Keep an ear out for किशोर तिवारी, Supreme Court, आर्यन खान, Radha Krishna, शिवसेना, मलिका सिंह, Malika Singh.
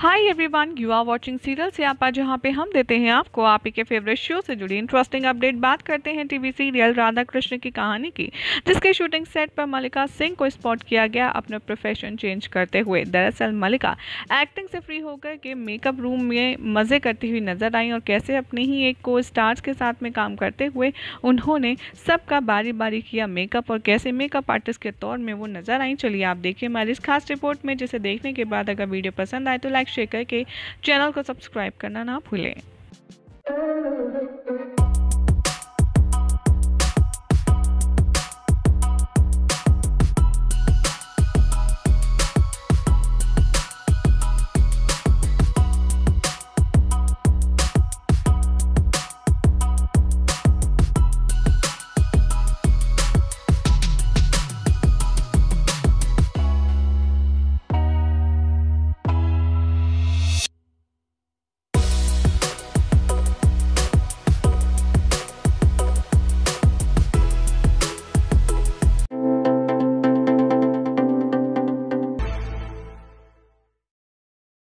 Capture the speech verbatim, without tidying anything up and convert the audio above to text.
Hi everyone, you are watching serial से आप आज जहाँ पे हम देते हैं आपको आप ही के फेवरेट शो से जुड़ी इंटरेस्टिंग अपडेट। बात करते हैं टीवी सीरियल राधा कृष्ण की कहानी की, जिसके शूटिंग सेट पर मलिका सिंह को स्पॉट किया गया अपना प्रोफेशन चेंज करते हुए। दरअसल मलिका एक्टिंग से फ्री होकर के मेकअप रूम में मज़े करती हुई नजर आई और कैसे अपने ही एक को स्टार्स के साथ में काम करते हुए उन्होंने सबका बारी बारी किया मेकअप और कैसे मेकअप आर्टिस्ट के तौर में वो नजर आई। चलिए आप देखिए हमारी इस खास रिपोर्ट में, जिसे देखने के बाद अगर वीडियो पसंद आए तो लाइक शेयर करके चैनल को सब्सक्राइब करना ना भूलें।